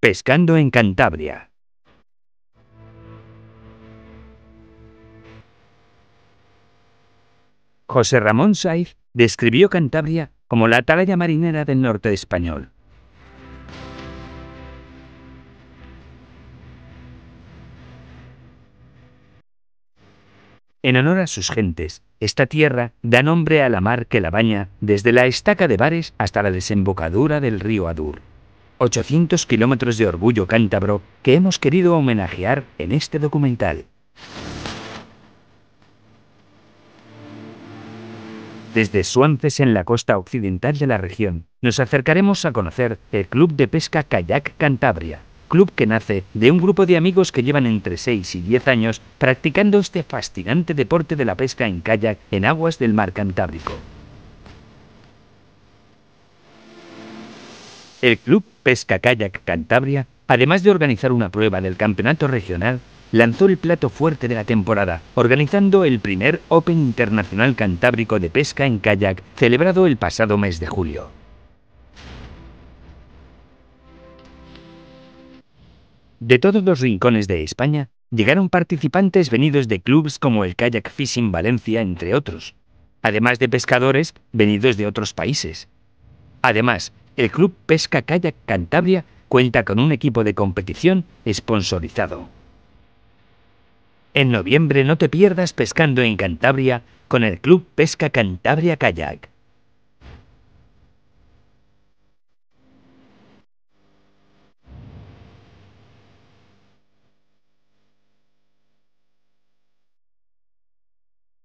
Pescando en Cantabria. José Ramón Saiz describió Cantabria como la atalaya marinera del norte español. En honor a sus gentes, esta tierra da nombre a la mar que la baña desde la estaca de Bares hasta la desembocadura del río Adur. 800 kilómetros de orgullo cántabro que hemos querido homenajear en este documental. Desde Suances, en la costa occidental de la región, nos acercaremos a conocer el Club de Pesca Kayak Cantabria, club que nace de un grupo de amigos que llevan entre 6 y 10 años practicando este fascinante deporte de la pesca en kayak en aguas del mar Cantábrico. El Club Pesca Kayak Cantabria, además de organizar una prueba del campeonato regional, lanzó el plato fuerte de la temporada, organizando el primer Open Internacional Cantábrico de Pesca en Kayak, celebrado el pasado mes de julio. De todos los rincones de España, llegaron participantes venidos de clubes como el Kayak Fishing Valencia, entre otros, además de pescadores venidos de otros países. Además, el Club Pesca Kayak Cantabria cuenta con un equipo de competición sponsorizado. En noviembre no te pierdas Pescando en Cantabria con el Club Pesca Cantabria Kayak.